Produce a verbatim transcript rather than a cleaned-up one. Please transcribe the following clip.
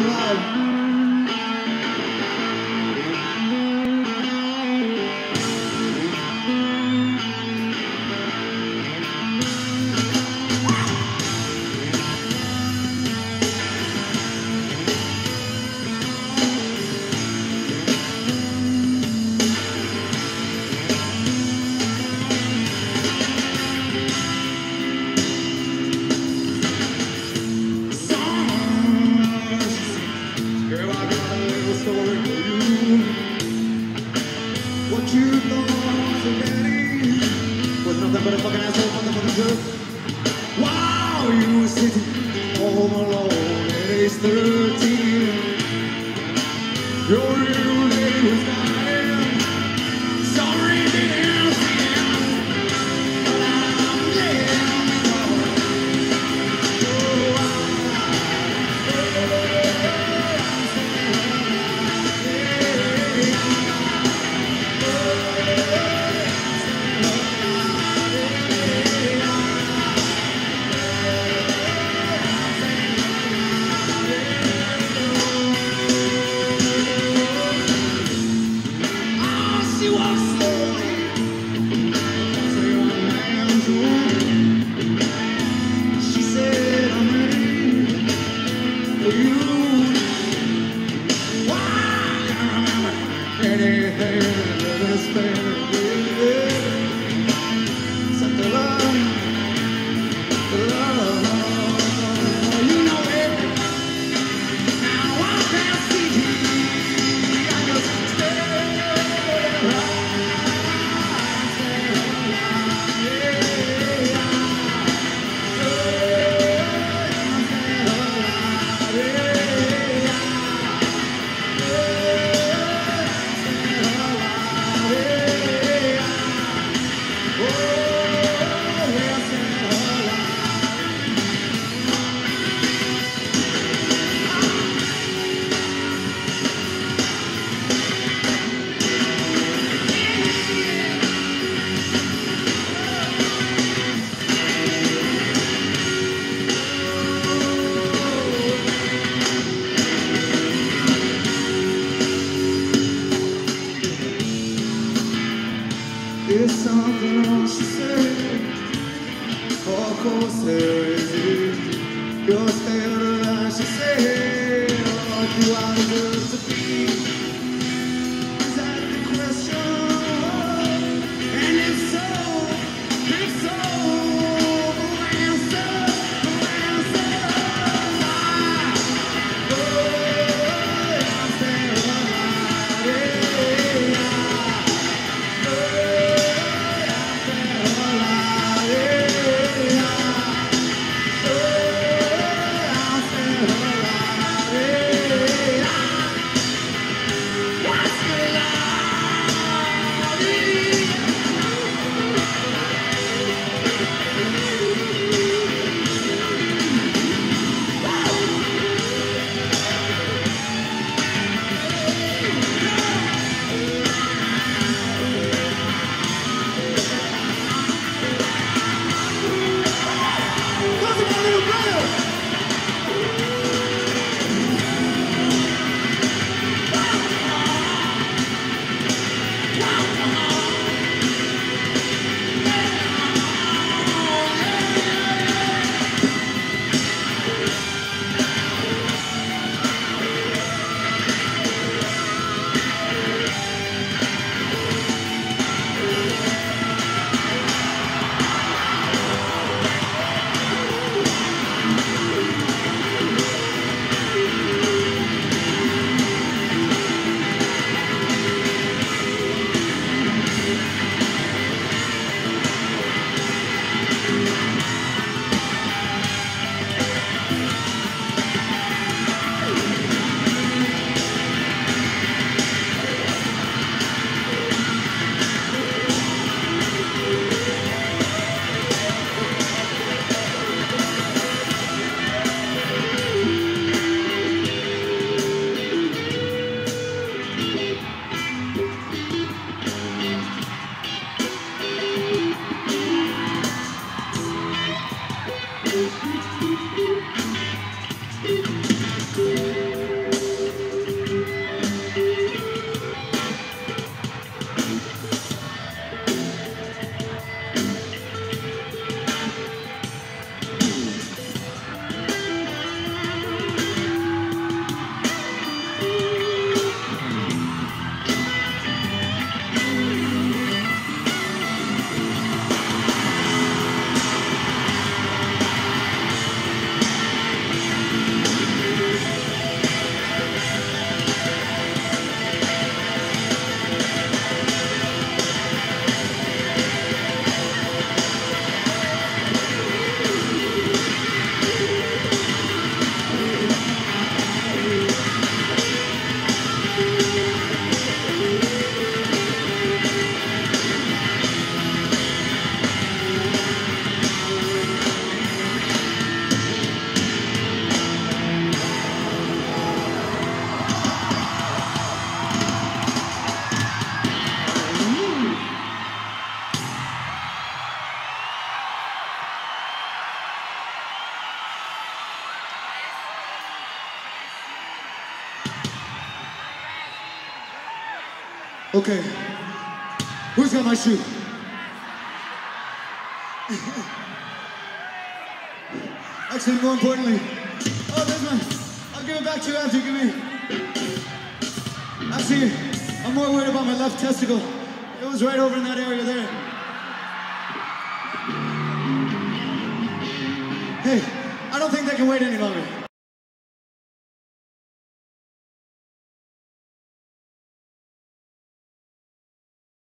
your love. But if I can't solve nothing but the truth, wow, you were sitting home alone at age thirteen. Your real name was dying. Sorry, didn't see him, but I'm getting sorry. There's something else to say. Of course there is. You're still I should say. What do I deserve to be? Is that the question? And if so, if so, the answer, the answer is I. Oh, I'm still alive. Yeah. Yeah. Okay. Who's got my shoe? Actually, more importantly, oh, there's my, I'll give it back to you after, give me. Actually, I'm more worried about my left testicle. It was right over in that area there. Hey, I don't think they can wait any longer.